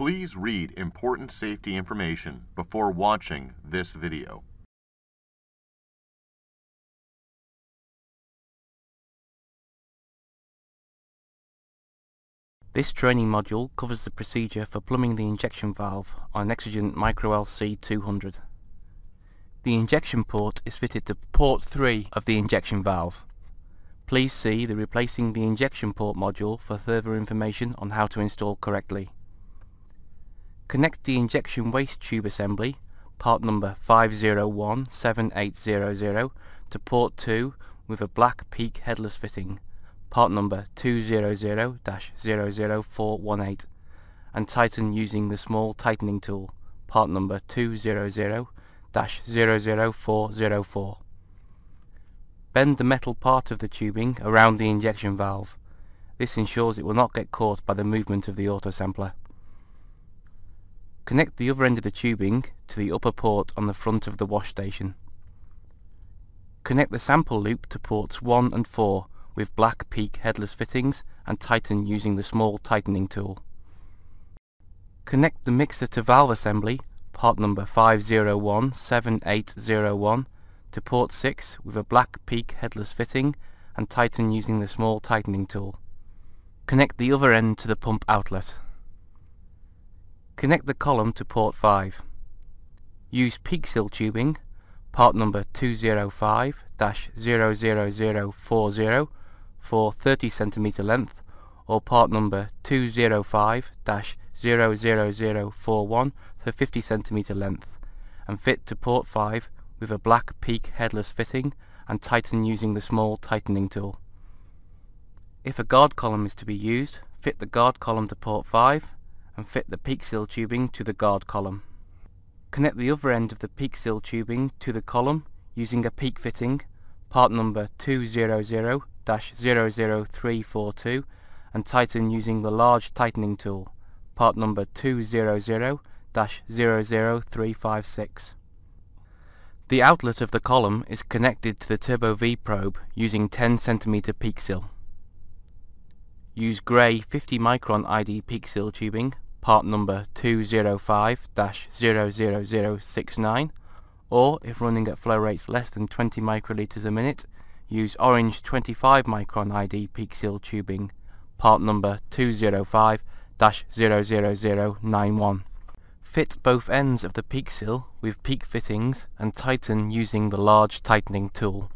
Please read important safety information before watching this video. This training module covers the procedure for plumbing the injection valve on an Exigent microLC 200. The injection port is fitted to port 3 of the injection valve. Please see the Replacing the Injection Port module for further information on how to install correctly. Connect the injection waste tube assembly, part number 5017800, to port 2 with a black peak headless fitting, part number 200-00418, and tighten using the small tightening tool, part number 200-00404. Bend the metal part of the tubing around the injection valve. This ensures it will not get caught by the movement of the autosampler. Connect the other end of the tubing to the upper port on the front of the wash station. Connect the sample loop to ports 1 and 4 with black peak headless fittings and tighten using the small tightening tool. Connect the mixer to valve assembly, part number 5017801, to port 6 with a black peak headless fitting and tighten using the small tightening tool. Connect the other end to the pump outlet. Connect the column to port 5. Use peak seal tubing, part number 205-00040 for 30 cm length, or part number 205-00041 for 50 cm length, and fit to port 5 with a black peak headless fitting and tighten using the small tightening tool. If a guard column is to be used, fit the guard column to port 5 and fit the peak seal tubing to the guard column. Connect the other end of the peak seal tubing to the column using a peak fitting, part number 200-00342, and tighten using the large tightening tool, part number 200-00356. The outlet of the column is connected to the Turbo V probe using 10 cm peak seal. Use grey 50 micron ID peak seal tubing, part number 205-00069, or if running at flow rates less than 20 microliters a minute, use orange 25 micron ID peak seal tubing, part number 205-00091. Fit both ends of the peak seal with peak fittings and tighten using the large tightening tool.